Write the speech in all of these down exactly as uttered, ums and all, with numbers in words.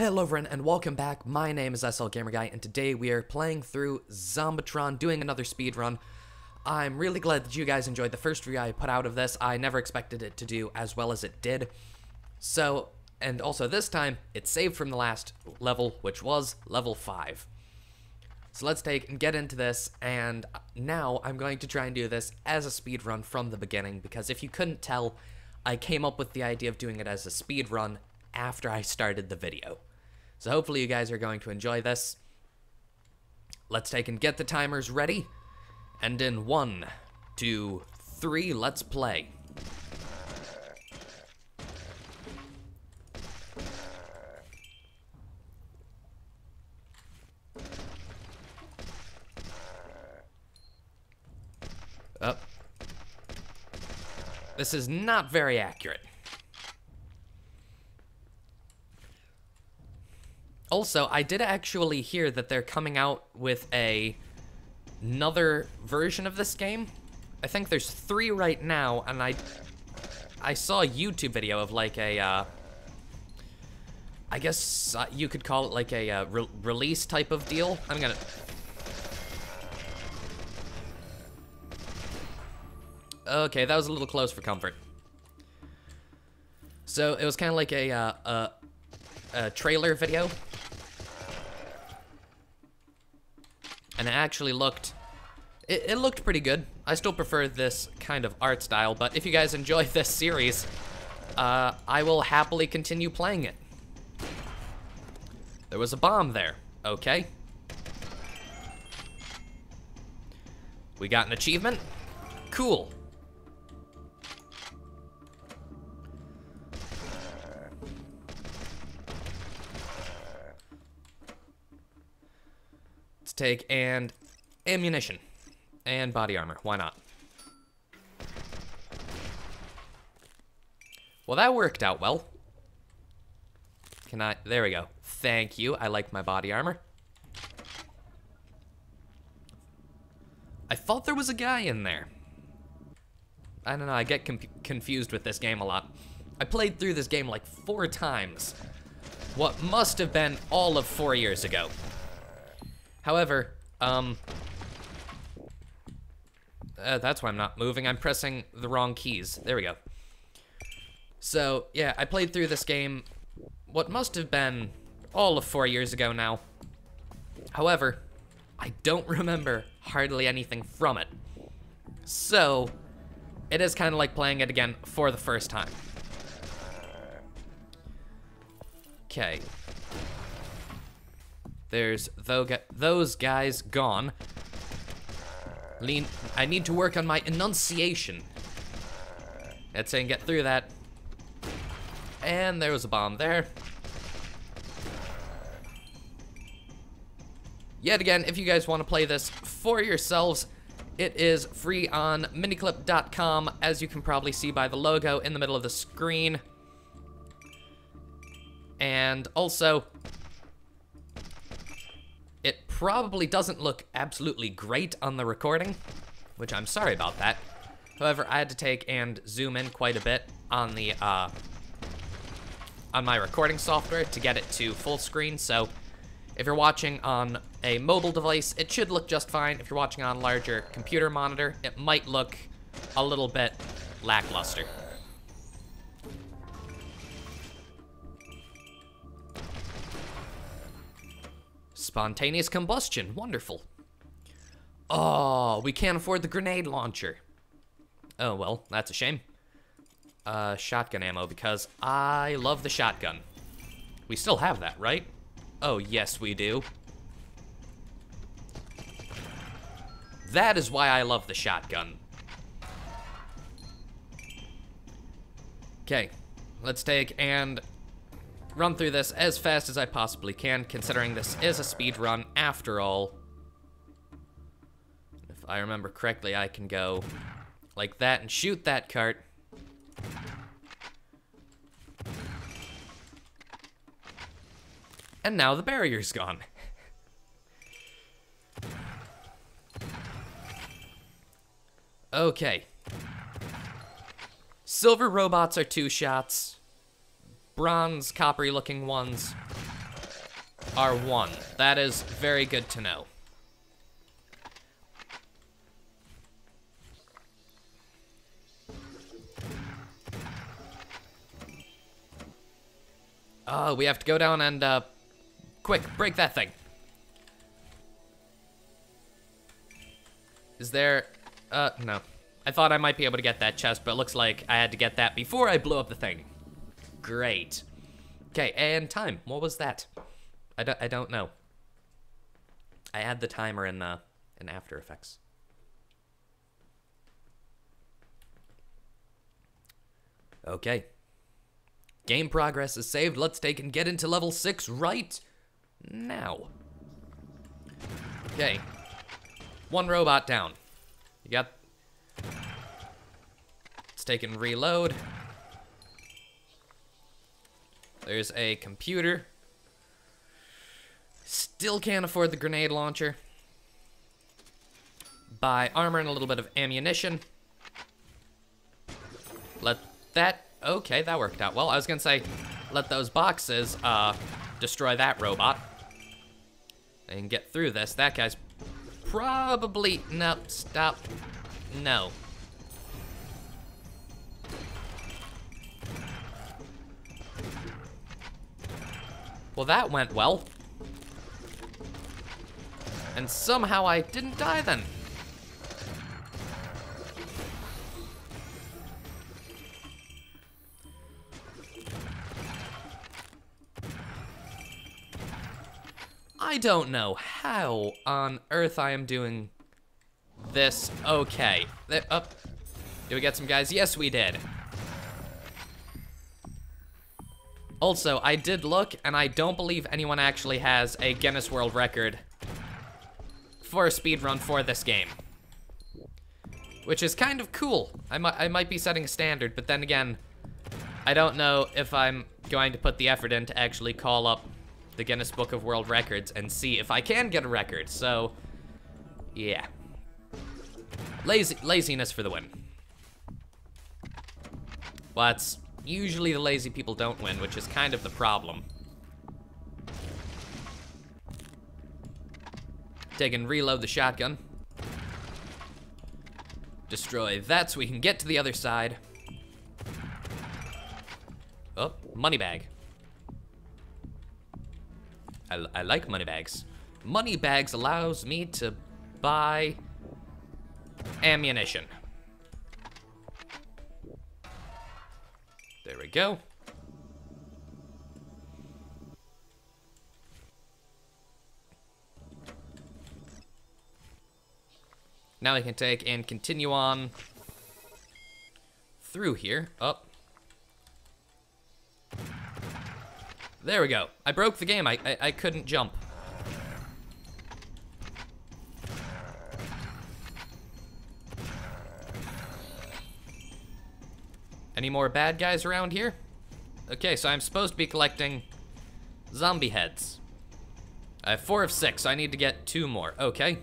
Hello everyone and welcome back, my name is SLGamerGuy and today we are playing through Zombotron, doing another speedrun. I'm really glad that you guys enjoyed the first review I put out of this. I never expected it to do as well as it did. So, and also this time, it's saved from the last level, which was level five. So let's take and get into this, and now I'm going to try and do this as a speedrun from the beginning, because if you couldn't tell, I came up with the idea of doing it as a speedrun after I started the video. So hopefully you guys are going to enjoy this. Let's take and get the timers ready. And in one, two, three, let's play. Oh. This is not very accurate. Also, I did actually hear that they're coming out with a, another version of this game. I think there's three right now, and I I saw a YouTube video of like a, uh, I guess uh, you could call it like a uh, re release type of deal. I'm gonna... Okay, that was a little close for comfort. So it was kind of like a, uh, a, a trailer video. And it actually looked, it, it looked pretty good. I still prefer this kind of art style, but if you guys enjoy this series, uh, I will happily continue playing it. There was a bomb there, okay. We got an achievement, cool. Take and ammunition and body armor. Why not? Well, that worked out well. Can I? There we go. Thank you. I like my body armor. I thought there was a guy in there. I don't know. I get confused with this game a lot. I played through this game like four times. What must have been all of four years ago. However, um, uh, that's why I'm not moving. I'm pressing the wrong keys. There we go. So, yeah, I played through this game what must have been all of four years ago now. However, I don't remember hardly anything from it. So, it is kind of like playing it again for the first time. Okay. There's those guys gone. Lean. I need to work on my enunciation. Let's say and get through that. And there was a bomb there. Yet again, if you guys want to play this for yourselves, it is free on miniclip dot com, as you can probably see by the logo in the middle of the screen. And also, it probably doesn't look absolutely great on the recording, which I'm sorry about that. However, I had to take and zoom in quite a bit on the uh, on my recording software to get it to full screen. So if you're watching on a mobile device, it should look just fine. If you're watching on a larger computer monitor, it might look a little bit lackluster. Spontaneous combustion, wonderful. Oh, we can't afford the grenade launcher. Oh, well, that's a shame. Uh, shotgun ammo, because I love the shotgun. We still have that, right? Oh, yes, we do. That is why I love the shotgun. Okay, let's take and run through this as fast as I possibly can, considering this is a speed run after all. If I remember correctly, I can go like that and shoot that cart. And now the barrier's gone. Okay. Silver robots are two shots. Bronze, coppery looking ones are one. That is very good to know. Oh, we have to go down and, uh, quick, break that thing. Is there, uh, no. I thought I might be able to get that chest, but it looks like I had to get that before I blew up the thing. Great. Okay, and time. What was that? I don't, I don't know. I add the timer in, uh, in After Effects. Okay. Game progress is saved. Let's take and get into level six right now. Okay. One robot down. You got... Let's take and reload. There's a computer. Still can't afford the grenade launcher. Buy armor and a little bit of ammunition. Let that... Okay, that worked out well. I was gonna say, let those boxes uh, destroy that robot. And get through this. That guy's probably... No, stop. No. Well, that went well. And somehow I didn't die then. I don't know how on earth I am doing this okay. There, oh, did we get some guys? Yes, we did. Also, I did look, and I don't believe anyone actually has a Guinness World Record for a speedrun for this game. Which is kind of cool. I, mi I might be setting a standard, but then again, I don't know if I'm going to put the effort in to actually call up the Guinness Book of World Records and see if I can get a record, so yeah. Lazy laziness for the win. But usually the lazy people don't win, which is kind of the problem. Take and reload the shotgun. Destroy that so we can get to the other side. Oh, money bag. I, I like money bags. Money bags allows me to buy ammunition. There we go. Now we can take and continue on through here. Up. There we go. I broke the game. I, I I couldn't jump. Any more bad guys around here? Okay, so I'm supposed to be collecting zombie heads. I have four of six, so I need to get two more. Okay.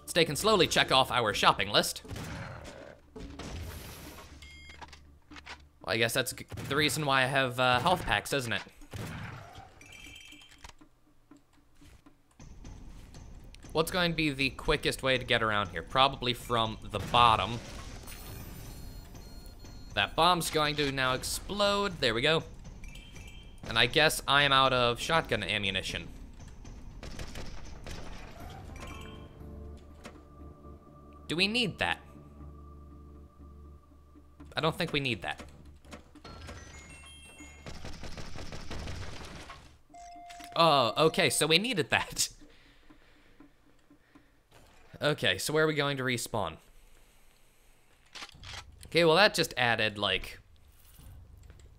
Let's take and slowly check off our shopping list. Well, I guess that's the reason why I have uh, health packs, isn't it? What's going to be the quickest way to get around here? Probably from the bottom. That bomb's going to now explode. There we go. And I guess I am out of shotgun ammunition. Do we need that? I don't think we need that. Oh, okay, so we needed that. Okay, so where are we going to respawn? Okay, well that just added like,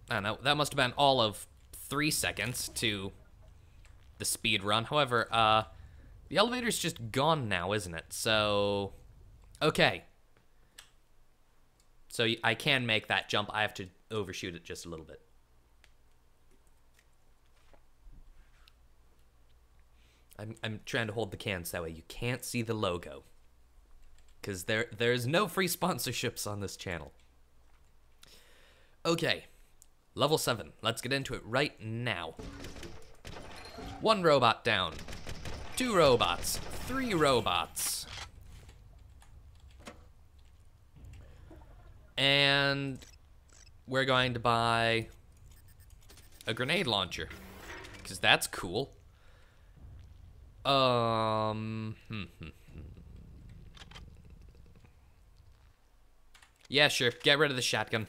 I don't know, that must have been all of three seconds to the speed run. However, uh, the elevator's just gone now, isn't it? So, okay. So I can make that jump. I have to overshoot it just a little bit. I'm, I'm trying to hold the cans that way. You can't see the logo. Because there there's no free sponsorships on this channel. Okay. Level seven. Let's get into it right now. One robot down. Two robots. Three robots. And we're going to buy a grenade launcher, because that's cool. Um, hmm, hmm, hmm. Yeah, sure. Get rid of the shotgun.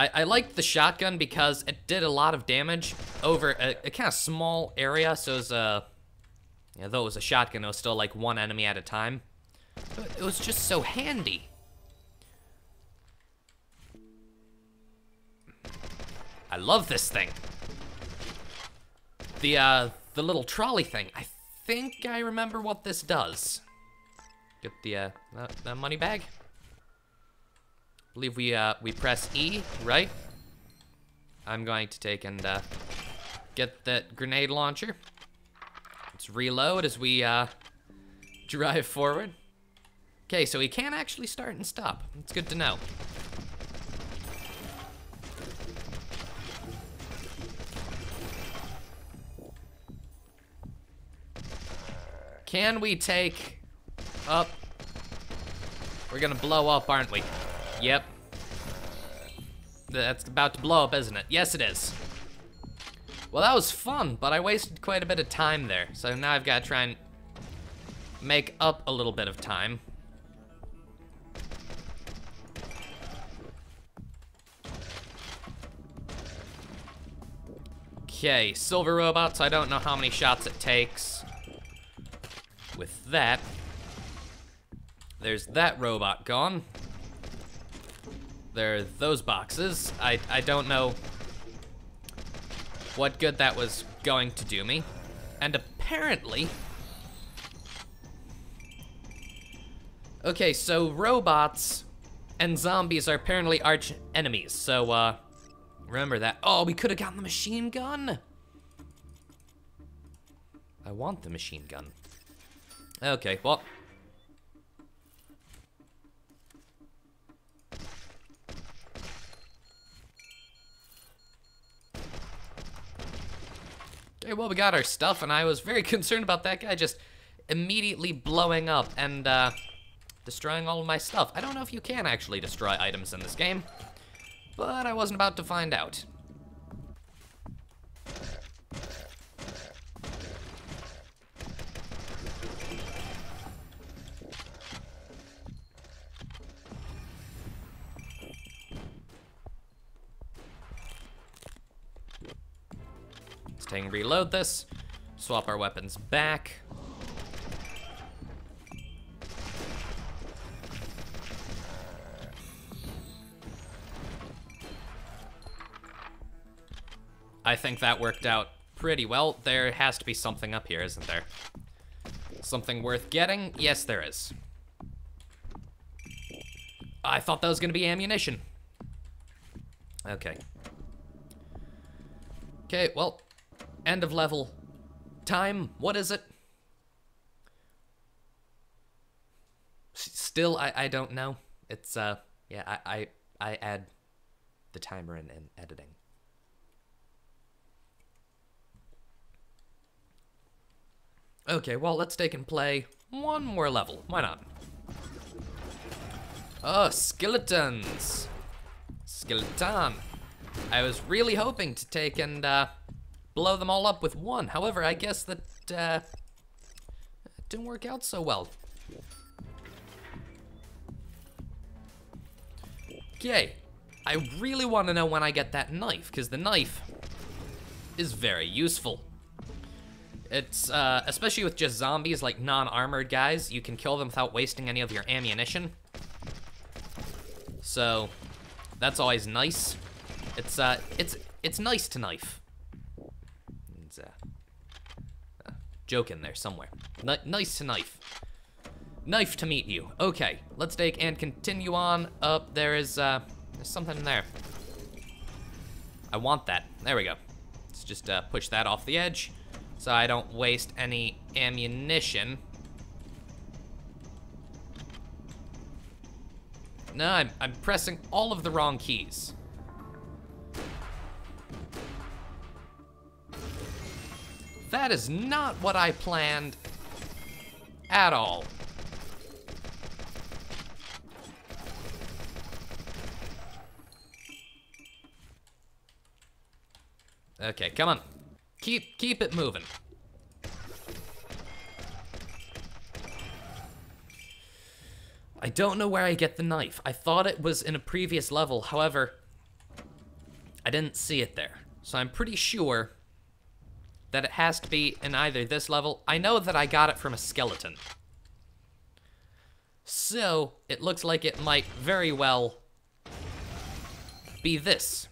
I, I liked the shotgun because it did a lot of damage over a, a kind of small area, so it was a, you know, though it was a shotgun, it was still like one enemy at a time. It was just so handy. I love this thing. The, uh, the little trolley thing. I think I remember what this does. Get the, uh, that, that money bag. I believe we, uh, we press E, right? I'm going to take and, uh, get that grenade launcher. Let's reload as we, uh, drive forward. Okay, so we can actually start and stop. It's good to know. Can we take up? We're gonna blow up, aren't we? Yep. That's about to blow up, isn't it? Yes, it is. Well, that was fun, but I wasted quite a bit of time there. So now I've got to try and make up a little bit of time. Okay, silver robots. I don't know how many shots it takes. With that, there's that robot gone. There are those boxes. I, I don't know what good that was going to do me. And apparently... Okay, so robots and zombies are apparently arch enemies. So, uh, remember that. Oh, we could have gotten the machine gun. I want the machine gun. Okay, well. Okay, well, we got our stuff, and I was very concerned about that guy just immediately blowing up and uh, destroying all of my stuff. I don't know if you can actually destroy items in this game, but I wasn't about to find out. Thing. Reload this, swap our weapons back. I think that worked out pretty well. There has to be something up here, isn't there? Something worth getting? Yes, there is. I thought that was gonna be ammunition. Okay. Okay, well, end of level time. What is it? Still, I, I don't know. It's, uh, yeah, I, I, I add the timer in, in editing. Okay, well, let's take and play one more level. Why not? Oh, skeletons. Skeleton. I was really hoping to take and, uh, blow them all up with one. However, I guess that uh, didn't work out so well. Okay, I really want to know when I get that knife, because the knife is very useful. It's uh, especially with just zombies, like non-armored guys, you can kill them without wasting any of your ammunition. So that's always nice. It's uh, it's it's nice to knife. Uh, joke in there somewhere. N nice to knife. Knife to meet you. Okay, let's take and continue on up. There is uh, there's something there. I want that. There we go. Let's just uh, push that off the edge so I don't waste any ammunition. No, I'm, I'm pressing all of the wrong keys. That is not what I planned at all. Okay, come on. Keep keep it moving. I don't know where I get the knife. I thought it was in a previous level, however, I didn't see it there. So I'm pretty sure that it has to be in either this level. I know that I got it from a skeleton. So it looks like it might very well be this.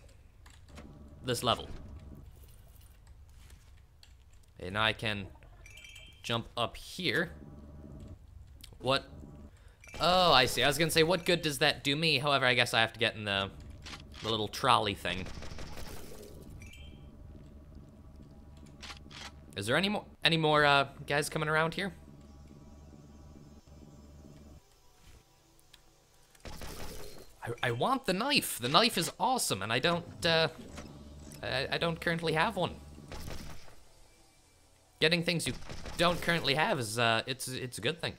This level. And I can jump up here. What? Oh, I see. I was gonna say, what good does that do me? However, I guess I have to get in the, the little trolley thing. Is there any more any more uh, guys coming around here? I, I want the knife. The knife is awesome, and I don't uh, I, I don't currently have one. Getting things you don't currently have is uh, it's it's a good thing.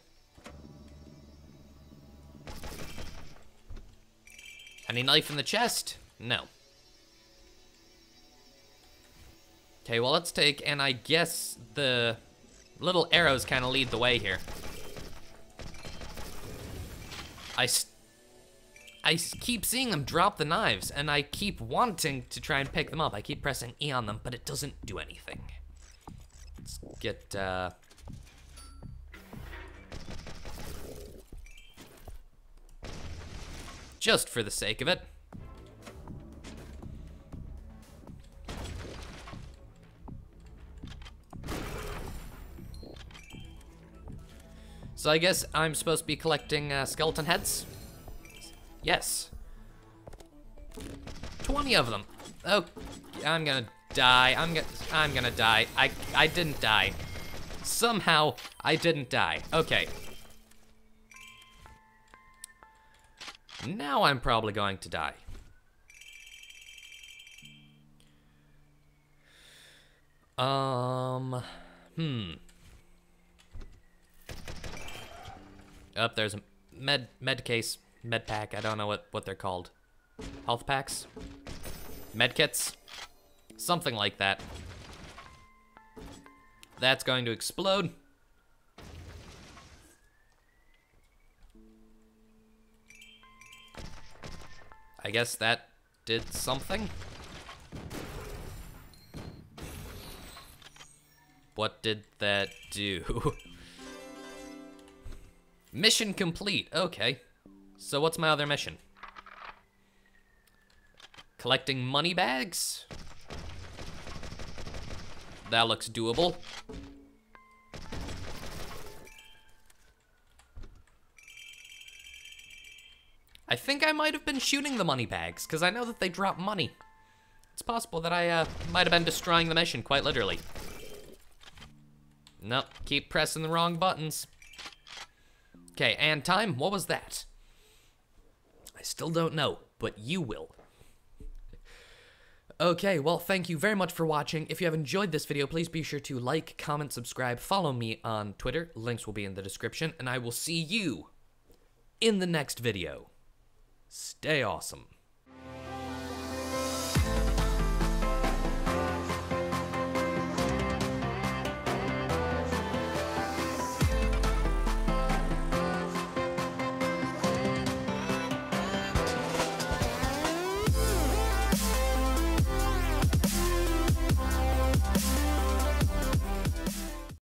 Any knife in the chest? No. Okay, well let's take, and I guess the little arrows kind of lead the way here. I st I keep seeing them drop the knives, and I keep wanting to try and pick them up. I keep pressing E on them, but it doesn't do anything. Let's get, uh... just for the sake of it. So I guess I'm supposed to be collecting uh, skeleton heads? Yes. twenty of them. Oh, I'm gonna die. I'm gonna I'm gonna die. I I didn't die. Somehow I didn't die. Okay. Now I'm probably going to die. Um hmm. Up, oh, there's a med med case, med pack. I don't know what what they're called. Health packs, med kits, something like that. That's going to explode. I guess that did something. What did that do? Mission complete, okay. So what's my other mission? Collecting money bags? That looks doable. I think I might have been shooting the money bags, because I know that they drop money. It's possible that I uh, might have been destroying the mission, quite literally. Nope, keep pressing the wrong buttons. Okay, and time, what was that? I still don't know, but you will. Okay, well, thank you very much for watching. If you have enjoyed this video, please be sure to like, comment, subscribe, follow me on Twitter. Links will be in the description, and I will see you in the next video. Stay awesome.